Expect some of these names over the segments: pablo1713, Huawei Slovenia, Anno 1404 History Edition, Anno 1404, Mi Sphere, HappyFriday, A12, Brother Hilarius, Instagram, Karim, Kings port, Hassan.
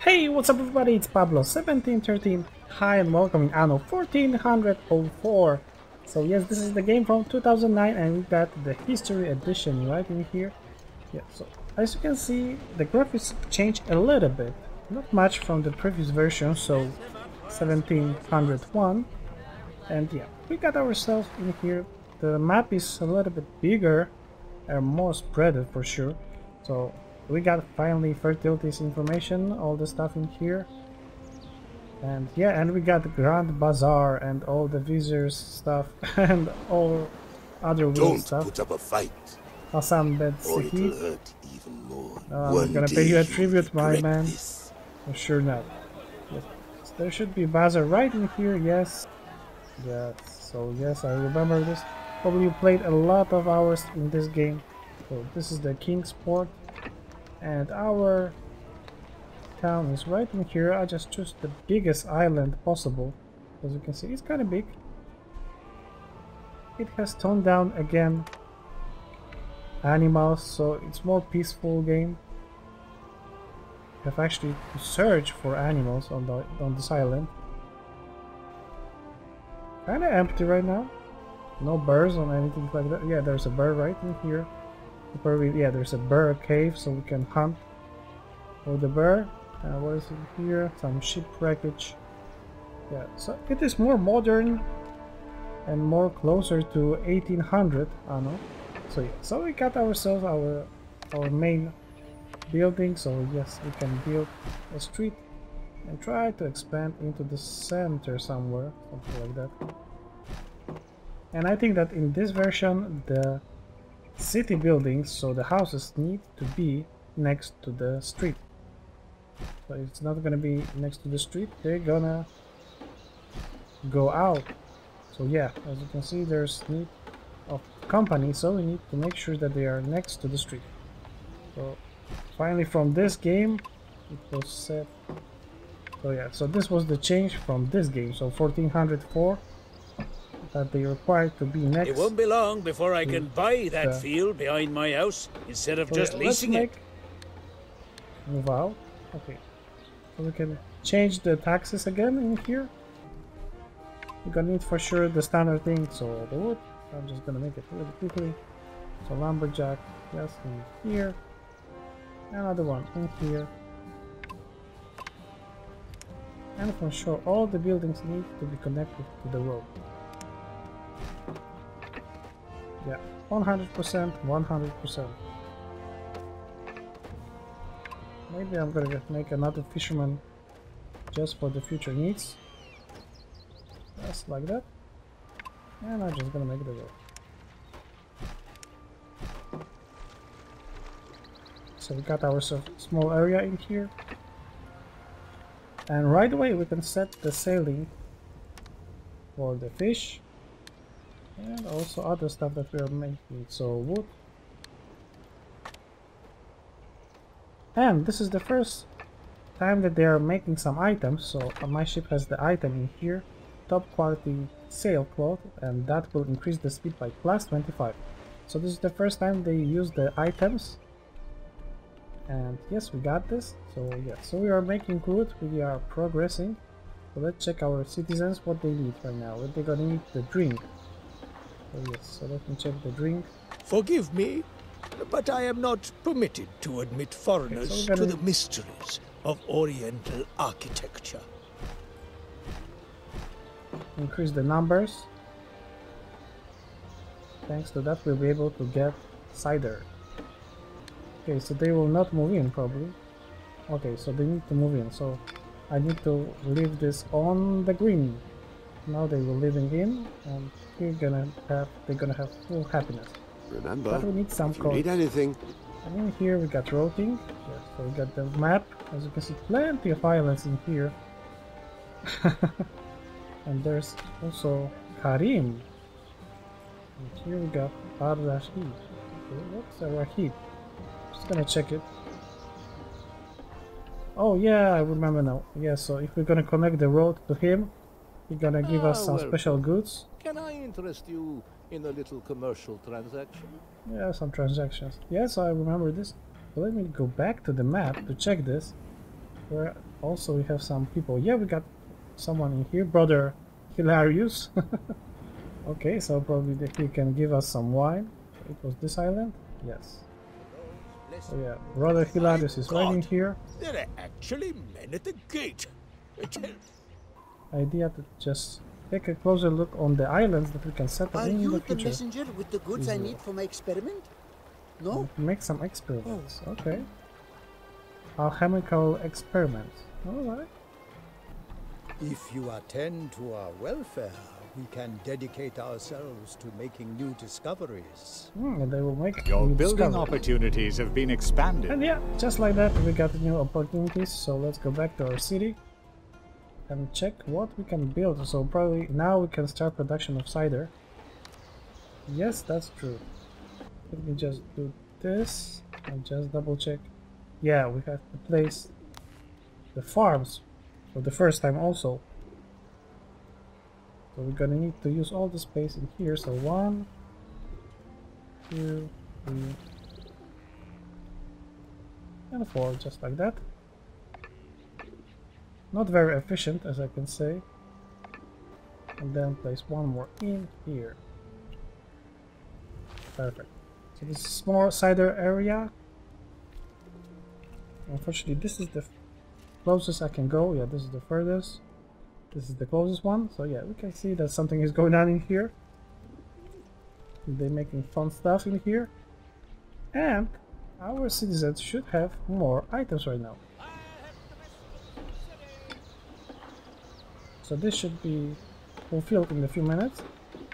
Hey, what's up everybody, it's Pablo1713. Hi and welcome in Anno 1404. So yes, this is the game from 2009 and we got the history edition right in here. Yeah, so as you can see, the graphics changed a little bit. Not much from the previous version, so 1701. And yeah, we got ourselves in here. The map is a little bit bigger and more spread for sure. So we got finally fertilities information, all the stuff in here. And yeah, and we got the Grand Bazaar and all the visitors stuff and all other weird stuff. Don't put up a fight. Hassan bet Siki. I'm gonna pay you a tribute, my man. I'm sure not. Yes. So there should be Bazaar right in here, yes. Yeah, so yes, I remember this. Probably played a lot of hours in this game. So this is the King's Port. And our town is right in here. I just choose the biggest island possible. As you can see, it's kind of big. It has toned down again animals, so it's more peaceful game. You have actually to search for animals on this island. Kind of empty right now. No birds or anything like that. Yeah, there's a bird right in here. Yeah, there's a bear cave, so we can hunt for the bear. What is in here? Some ship wreckage. Yeah, so it is more modern and more closer to 1800 Anno. So yeah, so we got ourselves our main building. So yes, we can build a street and try to expand into the center somewhere, something like that. And I think that in this version the city buildings, so the houses, need to be next to the street. So if it's not gonna be next to the street, they're gonna go out. So yeah, as you can see, there's need of company, so we need to make sure that they are next to the street. So finally from this game it was set. So yeah, so this was the change from this game, so 1404, that they require to be next. It won't be long before I can buy that field behind my house instead of just leasing it. Move out. Okay. So we can change the taxes again in here. We're gonna need for sure the standard thing, so the wood. I'm just gonna make it really quickly. So lumberjack, yes, in here. Another one in here. And for sure all the buildings need to be connected to the road. Yeah, 100%, 100%. Maybe I'm gonna make another fisherman just for the future needs. Just like that. And I'm just gonna make the road. So we got ourselves a small area in here. And right away we can set the sailing for the fish. And also other stuff that we are making, so wood. And this is the first time that they are making some items, so my ship has the item in here. Top quality sailcloth, and that will increase the speed by +25. So this is the first time they use the items. And yes, we got this. So yeah, so we are making good, we are progressing. So let's check our citizens, what they need right now. What they gonna need? The drink. Oh yes, so let me check the drink. Forgive me, but I am not permitted to admit foreigners to the mysteries of Oriental architecture. Increase the numbers. Thanks to that, we'll be able to get cider. Okay, so they will not move in probably. Okay, so they need to move in, so I need to leave this on the green. Now they were living in, and they're gonna have full happiness. Remember, but we need some code. Need anything? And in here we got routing. Yeah, so we got the map. As you can see, plenty of islands in here. And there's also Karim. And here we got Brother Hilarius. Okay, what's our heat? Just gonna check it. Oh yeah, I remember now. Yeah, so if we're gonna connect the road to him, you're gonna give us some special goods. Can I interest you in a little commercial transaction? Yeah, some transactions. Yes, I remember this. But let me go back to the map to check this. Where Also, we have some people. Yeah, we got someone in here, Brother Hilarius. Okay, so probably he can give us some wine. It was this island? Yes. So yeah, Brother Hilarius is right in here. There are actually men at the gate. Idea to just take a closer look on the islands that we can set up in the future. Are you the messenger with the goods I need for my experiment? No? Make some experiments, okay. Alchemical experiments, alright. If you attend to our welfare, we can dedicate ourselves to making new discoveries. And they will make your building opportunities have been expanded. And yeah, just like that, we got new opportunities. So let's go back to our city and check what we can build. So probably now we can start production of cider. Yes, that's true. Let me just do this and just double check. Yeah, we have to place the farms for the first time also. So we're gonna need to use all the space in here. So 1, 2, 3, and 4, just like that. Not very efficient, as I can say. And then place one more in here. Perfect. So this is more cider area. Unfortunately, this is the closest I can go. Yeah, this is the furthest. This is the closest one. So yeah, we can see that something is going on in here. They're making fun stuff in here. And our citizens should have more items right now. So this should be fulfilled in a few minutes.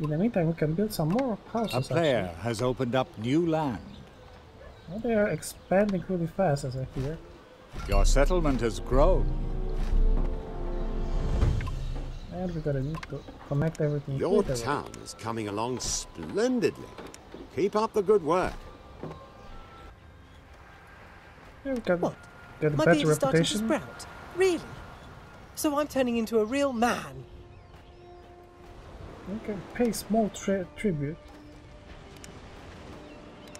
In the meantime, we can build some more houses. A player has opened up new land. Well, they are expanding really fast, as I hear. Your settlement has grown. And we're gonna need to connect everything. Your town is coming along splendidly. Keep up the good work. Yeah, we got a better reputation. To sprout. Really? So I'm turning into a real man. You can pay small tribute.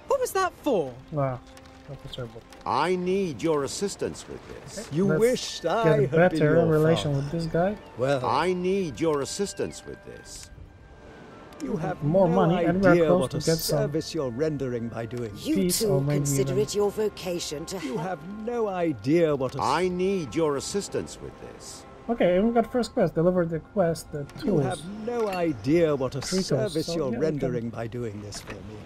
What was that for? Wow, that was terrible. I need your assistance with this. Okay. You wished I had better relation with this guy. Well, I need your assistance with this. You have more money, and we're close to get some service you're rendering by doing. You two consider it your vocation to help. You have no idea what. I need your assistance with this. Okay, and we got first quest. Deliver the quest. The tools. You have no idea what a service you're rendering by doing this for me.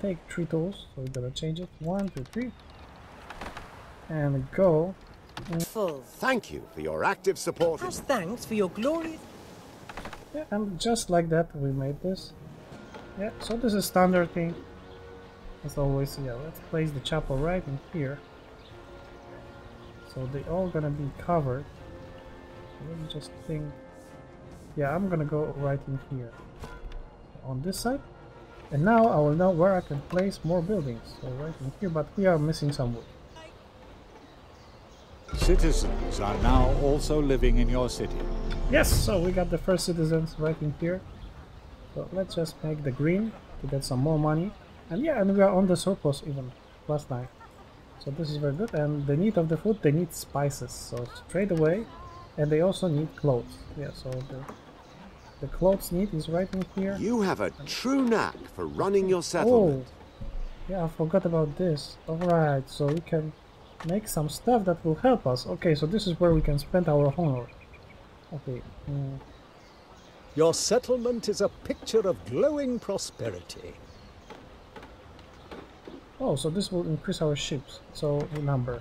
Take 3 tools. So we're gonna change it. 1, 2, 3. And go. Full. Thank you for your active support. As thanks for your glorious. Yeah, and just like that, we made this. Yeah, so this is standard thing. As always, yeah, let's place the chapel right in here. So they're all gonna be covered. Let me just think. Yeah, I'm gonna go right in here. On this side. And now I will know where I can place more buildings. So right in here, but we are missing some wood. Citizens are now also living in your city. Yes, so we got the first citizens right in here. So let's just make the green to get some more money. And yeah, and we are on the surplus even last night. So this is very good. And the need of the food, they need spices. So straight away. And they also need clothes. Yeah, so the clothes need is right in here. You have a true knack for running your settlement. Oh, yeah, I forgot about this. Alright, so we can make some stuff that will help us. Okay, so this is where we can spend our honor. Okay. Your settlement is a picture of glowing prosperity. Oh, so this will increase our ships. So the number.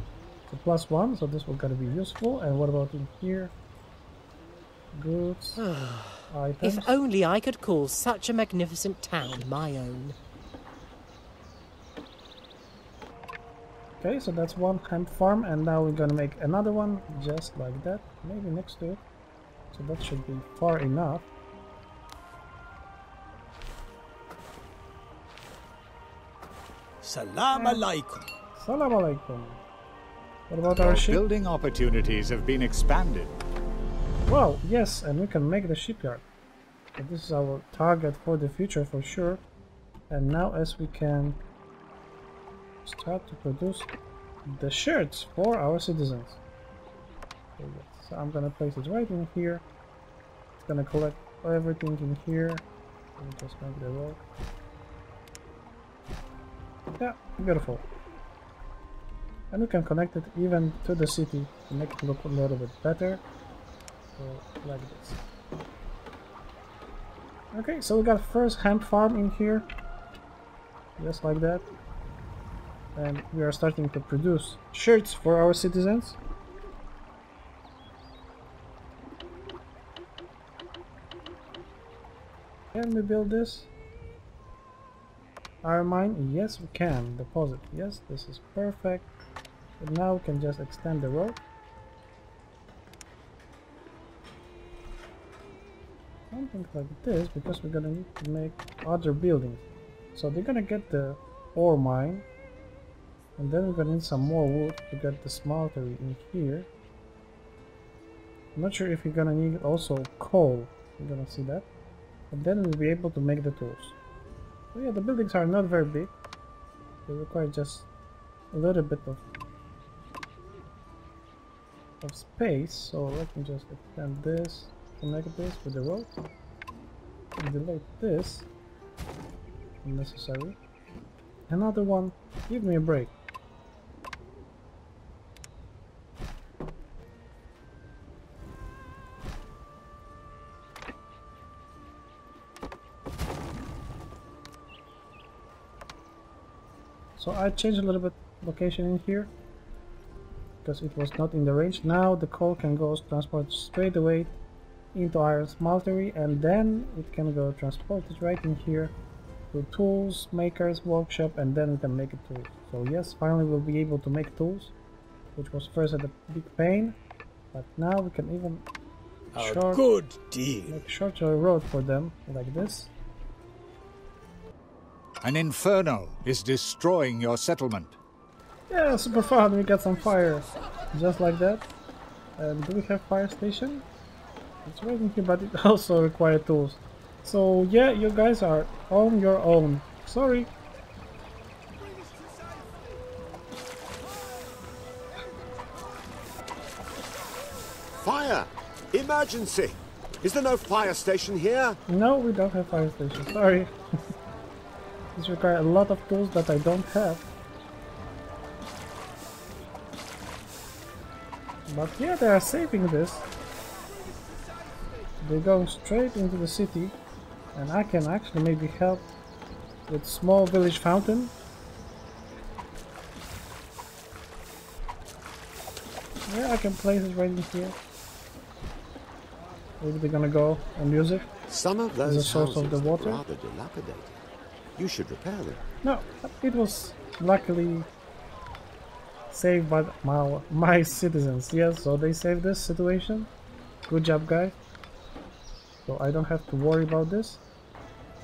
So +1, so this will gotta be useful. And what about in here? Goods. Items. If only I could call such a magnificent town my own. Okay, so that's one hemp farm, and now we're gonna make another one just like that, maybe next to it. So that should be far enough. Salam alaikum. Salam alaikum. What about our ship? Building opportunities have been expanded. Wow, yes, and we can make the shipyard. So this is our target for the future for sure. And now as we can start to produce the shirts for our citizens. something. So I'm gonna place it right in here. It's gonna collect everything in here. And just make the road. Yeah, beautiful. And we can connect it even to the city to make it look a little bit better. So like this. Okay, so we got first hemp farm in here. Just like that. And we are starting to produce shirts for our citizens. Can we build this? Iron mine? Yes, we can. Deposit. Yes, this is perfect. But now we can just extend the road. Something like this, because we're gonna need to make other buildings. So they're gonna get the ore mine. And then we're gonna need some more wood to get the smeltery in here. I'm not sure if you're gonna need also coal. We're gonna see that. And then we'll be able to make the tools. So yeah, the buildings are not very big. They require just a little bit of space. So let me just extend this, connect this with the road, and delete this. Unnecessary. Another one. Give me a break. So I changed a little bit location in here because it was not in the range. Now the coal can go transported straight away into iron smeltery, and then it can go transported right in here to tools makers workshop, and then we can make it tools. So yes, finally we'll be able to make tools, which was first a big pain, but now we can even make shorter road for them like this. An inferno is destroying your settlement. Yeah, super fun, we got some fire. Just like that. And do we have fire station? It's right in here, but it also requires tools. So yeah, you guys are on your own. Sorry. Fire! Emergency! Is there no fire station here? No, we don't have fire station, sorry. This requires a lot of tools that I don't have. But yeah, they are saving this. They're going straight into the city, and I can actually maybe help with small village fountain. Yeah, I can place it right in here. Maybe they're gonna go and use it. Some of those as a source of the water. You should repair them. No, it was luckily saved by my citizens. Yes, so they saved this situation. Good job, guys. So I don't have to worry about this.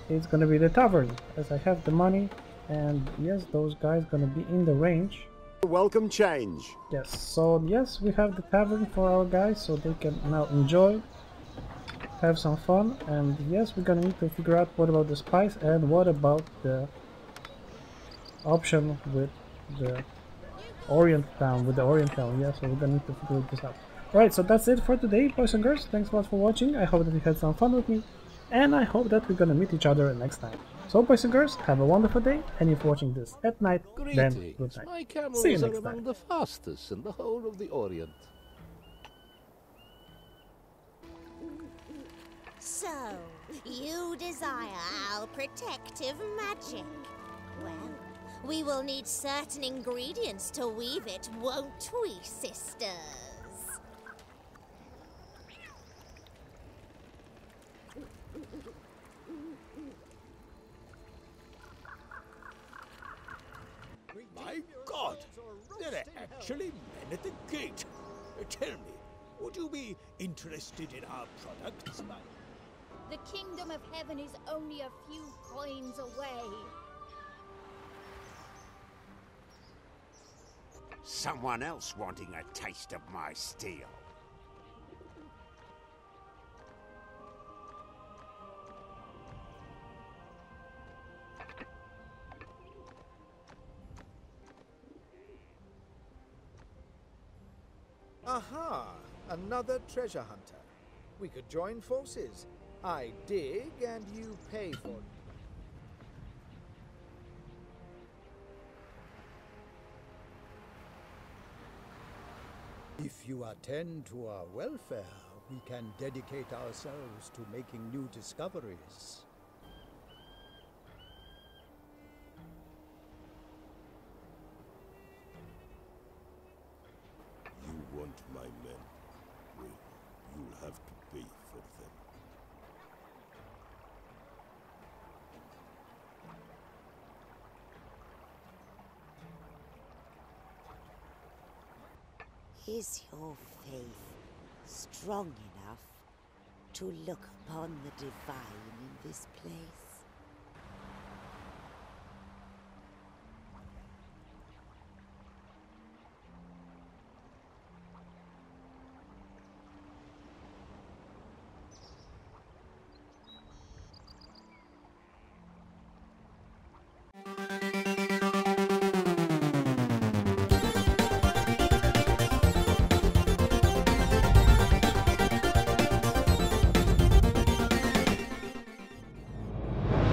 It's gonna be the tavern, as I have the money, and yes, those guys gonna be in the range. Welcome change. Yes, so yes, we have the tavern for our guys, so they can now enjoy. Have some fun, and yes, we're gonna need to figure out what about the spice and what about the option with the Orient Town, yeah, so we're gonna need to figure this out. Alright, so that's it for today, boys and girls. Thanks a lot for watching, I hope that you had some fun with me, and I hope that we're gonna meet each other next time. So boys and girls, have a wonderful day, and if you're watching this at night, then good night. My camels see you next time. The fastest in the whole of the Orient. So, you desire our protective magic. Well, we will need certain ingredients to weave it, won't we, sisters? My God! There are actually men at the gate. Tell me, would you be interested in our products? The kingdom of heaven is only a few coins away. Someone else wanting a taste of my steel. Aha! another treasure hunter. We could join forces. I dig and you pay for it. If you attend to our welfare, we can dedicate ourselves to making new discoveries. You want my men? Well, you'll have to pay for them. Is your faith strong enough to look upon the divine in this place?